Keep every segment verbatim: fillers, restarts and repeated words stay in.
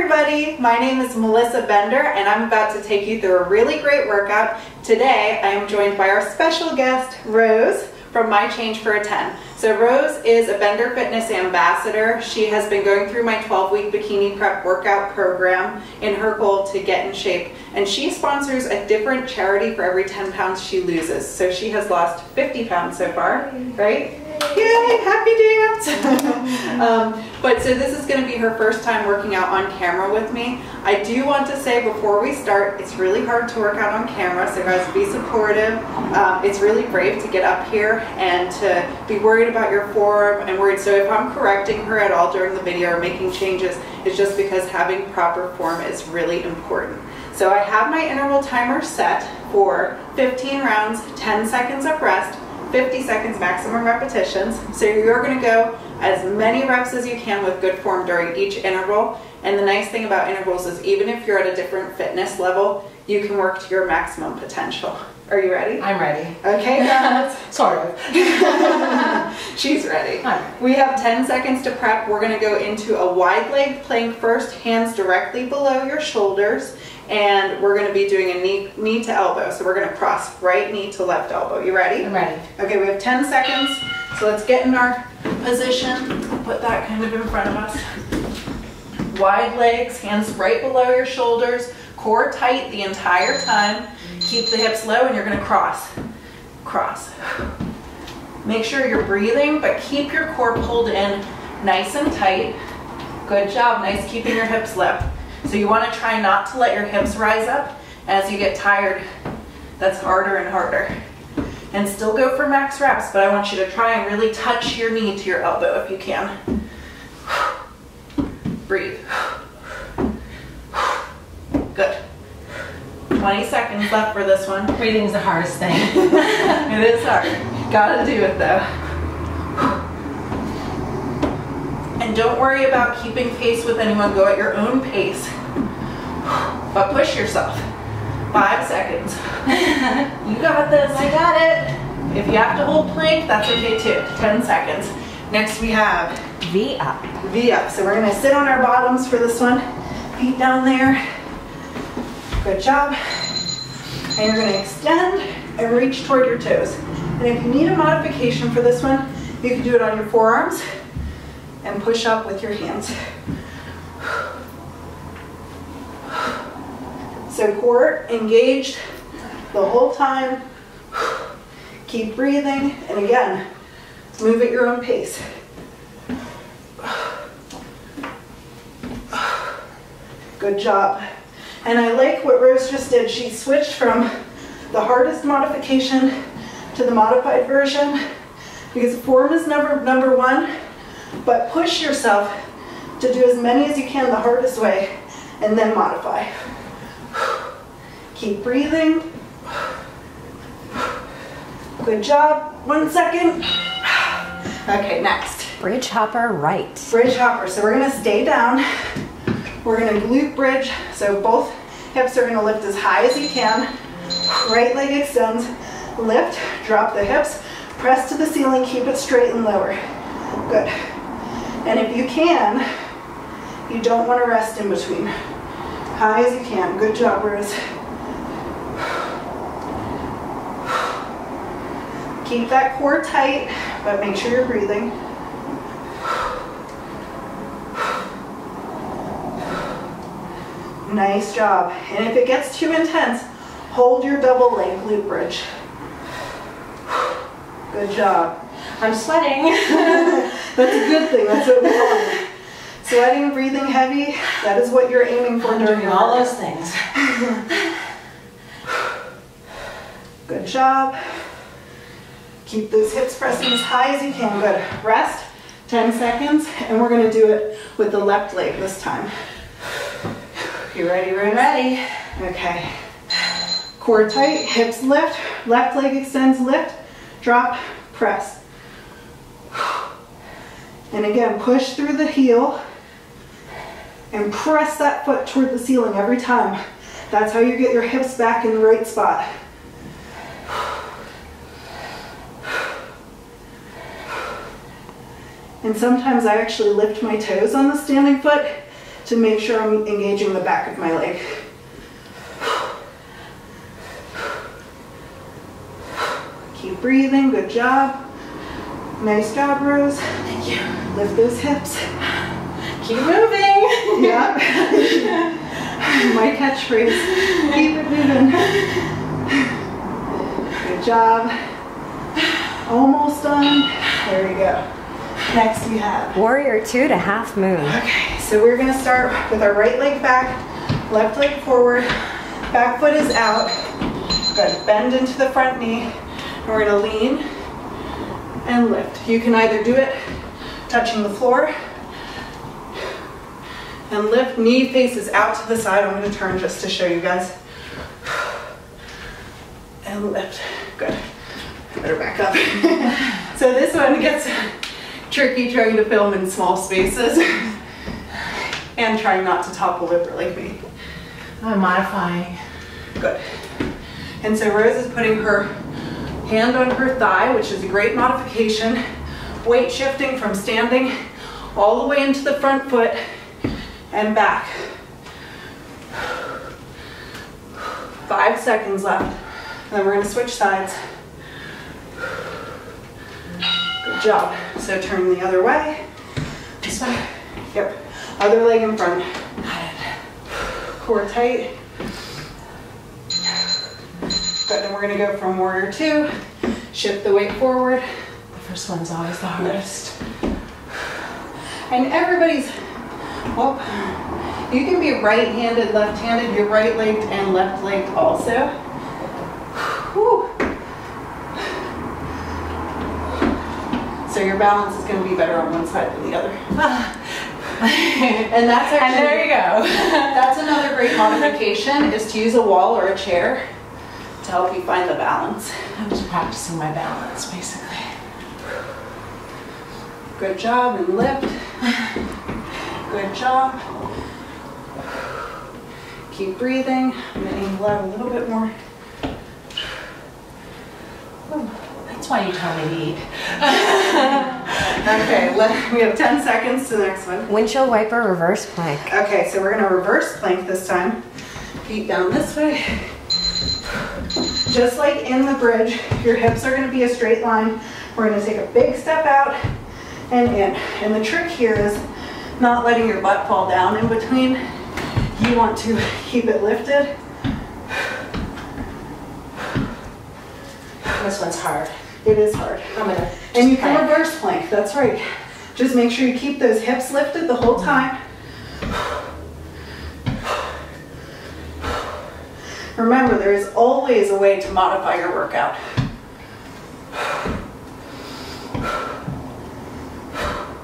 everybody, my name is Melissa Bender and I'm about to take you through a really great workout. Today I am joined by our special guest Rose from My Change for a ten. So Rose is a Bender Fitness ambassador. She has been going through my twelve week bikini prep workout program in her goal to get in shape, and she sponsors a different charity for every ten pounds she loses. So she has lost fifty pounds so far, right? Yay, happy dance! um, but so this is going to be her first time working out on camera with me. I do want to say before we start, it's really hard to work out on camera, so guys, be supportive. Um, it's really brave to get up here and to be worried about your form and worried. So if I'm correcting her at all during the video or making changes, it's just because having proper form is really important. So I have my interval timer set for fifteen rounds, ten seconds of rest, fifty seconds maximum repetitions. So you're going to go as many reps as you can with good form during each interval. And the nice thing about intervals is even if you're at a different fitness level, you can work to your maximum potential. Are you ready? I'm ready. Okay, guys. Sort of. She's ready. Right. We have ten seconds to prep. We're going to go into a wide leg plank first, hands directly below your shoulders, and we're going to be doing a knee, knee to elbow. So we're going to cross right knee to left elbow. You ready? I'm ready. Okay, we have ten seconds. So let's get in our position. Put that kind of in front of us. Wide legs, hands right below your shoulders, core tight the entire time. Keep the hips low and you're going to cross. Cross. Make sure you're breathing, but keep your core pulled in nice and tight. Good job. Nice keeping your hips low. So you want to try not to let your hips rise up. As you get tired, that's harder and harder. And still go for max reps, but I want you to try and really touch your knee to your elbow if you can. Breathe. Good. twenty seconds left for this one. Breathing's the hardest thing. It is hard. Gotta do it though. And don't worry about keeping pace with anyone. Go at your own pace. But push yourself. Five seconds. You got this. I got it. If you have to hold plank, that's okay too. Ten seconds. Next we have V up. V up. So we're gonna sit on our bottoms for this one. Feet down there. Good job. And you're going to extend and reach toward your toes. And if you need a modification for this one, you can do it on your forearms and push up with your hands. So core engaged the whole time. Keep breathing. And again, move at your own pace. Good job. And I like what Rose just did. She switched from the hardest modification to the modified version, because form is number, number one, but push yourself to do as many as you can the hardest way and then modify. Keep breathing. Good job. One second. Okay, next. Bridge hopper right. Bridge hopper. So we're gonna stay down. We're going to glute bridge, so both hips are going to lift as high as you can. Right leg extends, lift, drop the hips, press to the ceiling, keep it straight and lower. Good. And if you can, you don't want to rest in between. High as you can. Good job, Rose. Keep that core tight, but make sure you're breathing. Nice job. And if it gets too intense, hold your double leg glute bridge. Good job. I'm sweating. That's a good thing. That's what we want. Sweating, breathing heavy, that is what you're aiming for during all those things. Good job. Keep those hips pressing as high as you can. Good. Rest. ten seconds. And we're going to do it with the left leg this time. You ready, Rose? Ready. Okay. Core tight, hips lift, left leg extends, lift, drop, press. And again, push through the heel and press that foot toward the ceiling every time. That's how you get your hips back in the right spot. And sometimes I actually lift my toes on the standing foot to make sure I'm engaging the back of my leg. Keep breathing, good job. Nice job, Rose. Thank you. Lift those hips. Keep moving. Yeah. My catchphrase. Keep it moving. Good job. Almost done. There we go. Next we have warrior two to half moon. Okay, so we're gonna start with our right leg back, left leg forward, back foot is out. Good, bend into the front knee, and we're gonna lean and lift. You can either do it touching the floor and lift, knee faces out to the side. I'm gonna turn just to show you guys. And lift, good. Better back up. So this one gets tricky trying to film in small spaces and trying not to topple over like me. I'm modifying. Good. And so Rose is putting her hand on her thigh, which is a great modification. Weight shifting from standing all the way into the front foot and back. Five seconds left. And then we're gonna switch sides. Good job. So turn the other way. This way. Yep. Other leg in front. Got it. Core tight. Good. And we're going to go from warrior two. Shift the weight forward. The first one's always the hardest. And everybody's, well, you can be right-handed, left-handed, you're right-legged and left-legged also. Whew. So your balance is going to be better on one side than the other. And that's actually, and there you go. That's another great modification, is to use a wall or a chair to help you find the balance. I'm just practicing my balance, basically. Good job, and lift. Good job. Keep breathing. I'm going to angle out a little bit more. Ooh. That's why you tell me to eat. Okay, let, we have ten seconds to the next one. Windshield wiper reverse plank. Okay, so we're going to reverse plank this time. Feet down this way. Just like in the bridge, your hips are going to be a straight line. We're going to take a big step out and in. And the trick here is not letting your butt fall down in between. You want to keep it lifted. This one's hard. It is hard. I'm gonna and you can plank. Reverse plank, that's right. Just make sure you keep those hips lifted the whole time. Remember, there is always a way to modify your workout.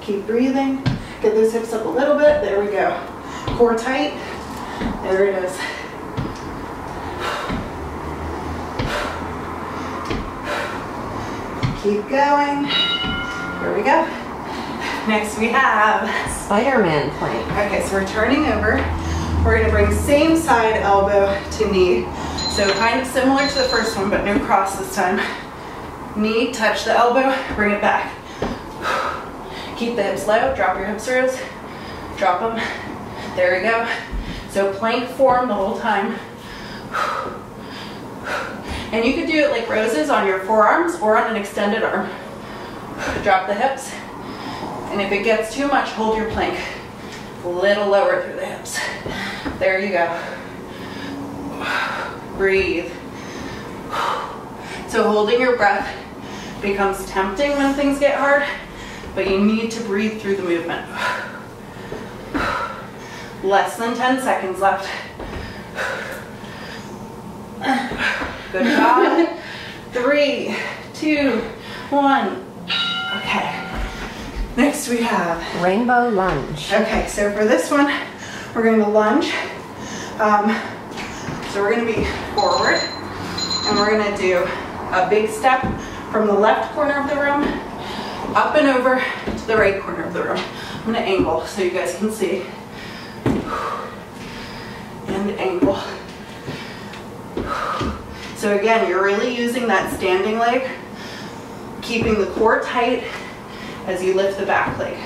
Keep breathing. Get those hips up a little bit. There we go. Core tight. There it is. Keep going. Here we go. Next we have Spider-Man plank. Okay, so we're turning over. We're gonna bring same side elbow to knee. So kind of similar to the first one, but no cross this time. Knee, touch the elbow, bring it back. Keep the hips low, drop your hips, Rose. Drop them. There we go. So plank form the whole time. And you could do it like Rose's on your forearms or on an extended arm. Drop the hips. And if it gets too much, hold your plank. A little lower through the hips. There you go. Breathe. So holding your breath becomes tempting when things get hard, but you need to breathe through the movement. Less than ten seconds left. Good job. Three, two, one. Okay. Next we have rainbow lunge. Okay, so for this one, we're going to lunge. Um, so we're going to be forward, and we're going to do a big step from the left corner of the room, up and over to the right corner of the room. I'm going to angle so you guys can see. And angle. So again, you're really using that standing leg, keeping the core tight as you lift the back leg.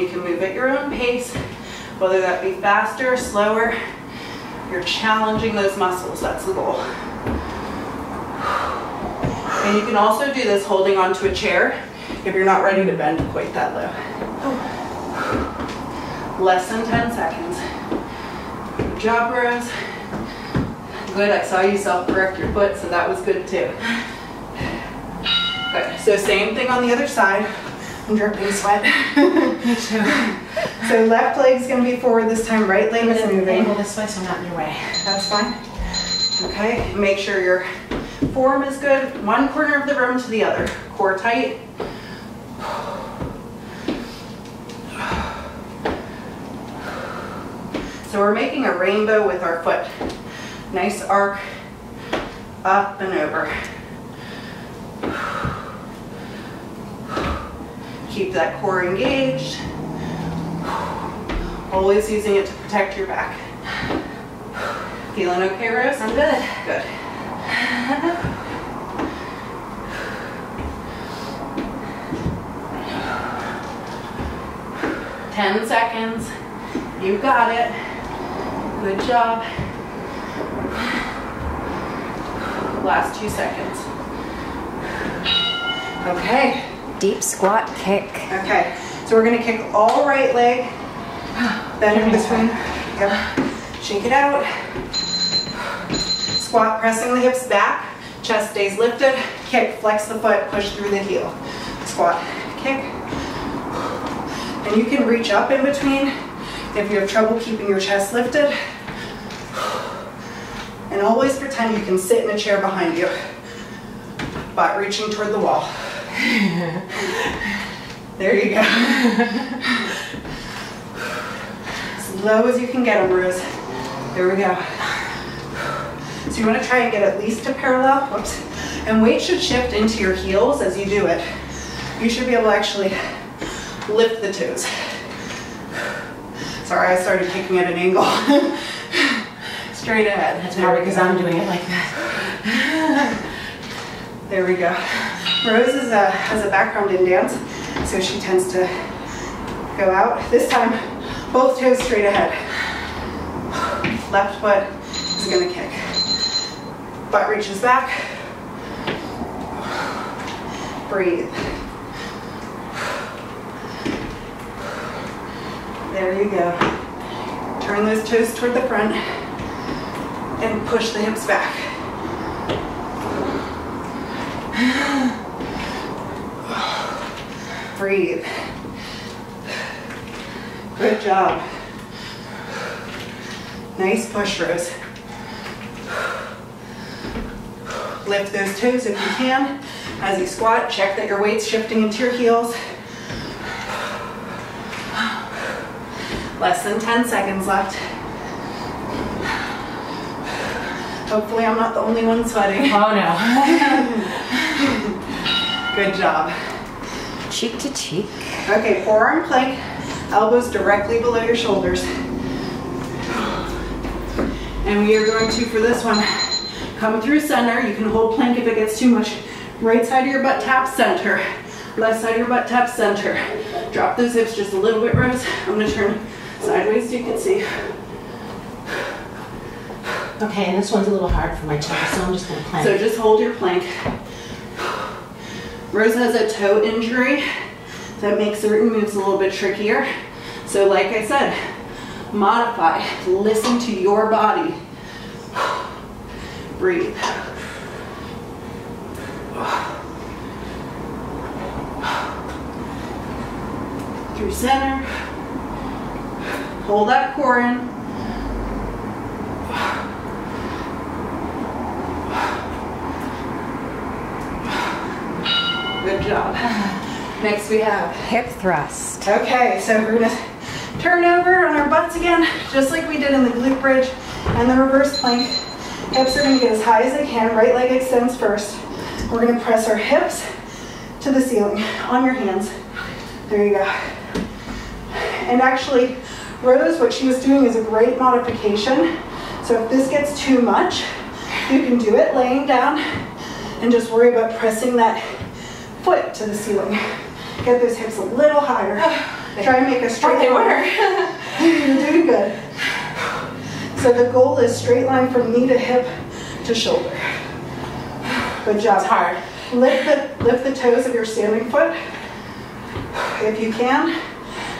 You can move at your own pace, whether that be faster, slower. You're challenging those muscles, that's the goal. And you can also do this holding onto a chair if you're not ready to bend quite that low. Less than ten seconds. Good job, Rose. Good, I saw you self-correct your foot, so that was good too. Okay, so same thing on the other side. I'm dripping sweat. Me too. So left leg's gonna be forward this time, right leg is moving. Angle this way so I'm not in your way. That's fine. Okay, make sure your form is good. One corner of the room to the other. Core tight. So we're making a rainbow with our foot. Nice arc, up and over. Keep that core engaged. Always using it to protect your back. Feeling okay, Rose? I'm good. Good. Ten seconds. You got it. Good job. Last two seconds. Okay. Deep squat kick. Okay, so we're gonna kick all right leg, then in between, yep. Shake it out. Squat, pressing the hips back, chest stays lifted, kick, flex the foot, push through the heel. Squat, kick. And you can reach up in between if you have trouble keeping your chest lifted. And always pretend you can sit in a chair behind you, butt reaching toward the wall. There you go. As low as you can get them, Rose. There we go. So you want to try and get at least a parallel. Whoops. And weight should shift into your heels as you do it. You should be able to actually lift the toes. Sorry, I started kicking at an angle. Straight ahead. That's probably because I'm doing it like that. There we go. Rose is a, has a background in dance, so she tends to go out. This time, both toes straight ahead. Left foot is gonna kick. Butt reaches back. Breathe. There you go. Turn those toes toward the front and push the hips back. Breathe. Good job. Nice push, Rose. Lift those toes if you can. As you squat, check that your weight's shifting into your heels. Less than ten seconds left. Hopefully I'm not the only one sweating. Oh no. Good job. Cheek to cheek. Okay, forearm plank, elbows directly below your shoulders. And we are going to, for this one, come through center. You can hold plank if it gets too much. Right side of your butt tap center. Left side of your butt tap center. Drop those hips just a little bit, Rose. I'm gonna turn sideways so you can see. Okay, and this one's a little hard for my toe, so I'm just gonna plank. So just hold your plank. Rose has a toe injury that makes certain moves a little bit trickier. So like I said, modify, listen to your body. Breathe. Through center. Hold that core in. Good job. Next we have hip thrust. Okay, so we're gonna turn over on our butts again, just like we did in the glute bridge and the reverse plank. Hips are gonna get as high as they can, right leg extends first. We're gonna press our hips to the ceiling on your hands. There you go. And actually, Rose, what she was doing is a great modification. So if this gets too much, you can do it laying down and just worry about pressing that foot to the ceiling. Get those hips a little higher. They try and make a straight they line. You're doing good. So the goal is straight line from knee to hip to shoulder. Good job. It's hard. Lift the, lift the toes of your standing foot, if you can,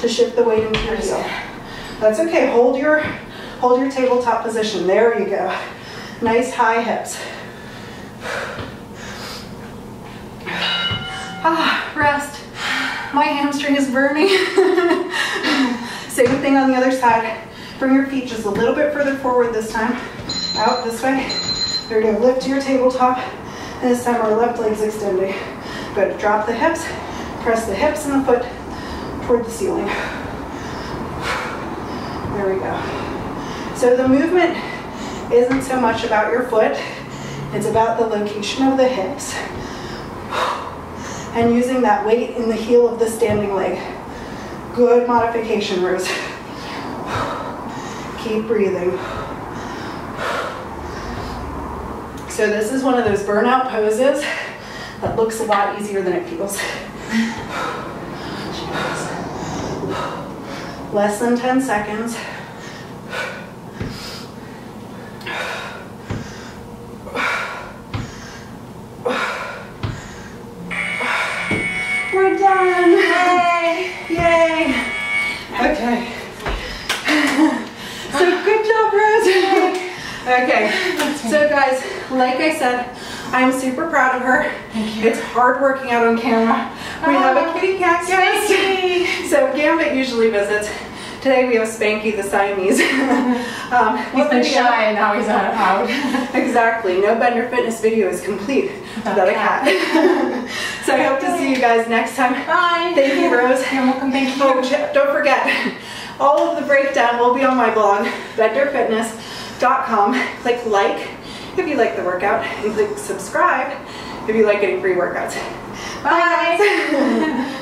to shift the weight into your heel. That's okay. Hold your, hold your tabletop position. There you go. Nice high hips. Ah, rest. My hamstring is burning. Same thing on the other side. Bring your feet just a little bit further forward this time. Out this way. There you go. Lift to your tabletop. And this time our left leg's extending. Good. Drop the hips. Press the hips and the foot toward the ceiling. There we go. So the movement isn't so much about your foot. It's about the location of the hips and using that weight in the heel of the standing leg. Good modification, Rose. Keep breathing. So this is one of those burnout poses that looks a lot easier than it feels. Less than ten seconds. We're done! Yay! Yay! Okay. So good job, Rose! Okay. So guys, like I said, I'm super proud of her. It's hard working out on camera. We have a kitty cat guest. So Gambit usually visits. Today we have Spanky the Siamese. um, he's been shy and now he's not out. Exactly. No Bender Fitness video is complete without a cat. So I hope to see you guys next time. Bye. Thank you, Rose. You're welcome. Thank you. Oh, don't forget, all of the breakdown will be on my blog, bender fitness dot com. Click like if you like the workout, and click subscribe if you like getting free workouts. Bye. Bye.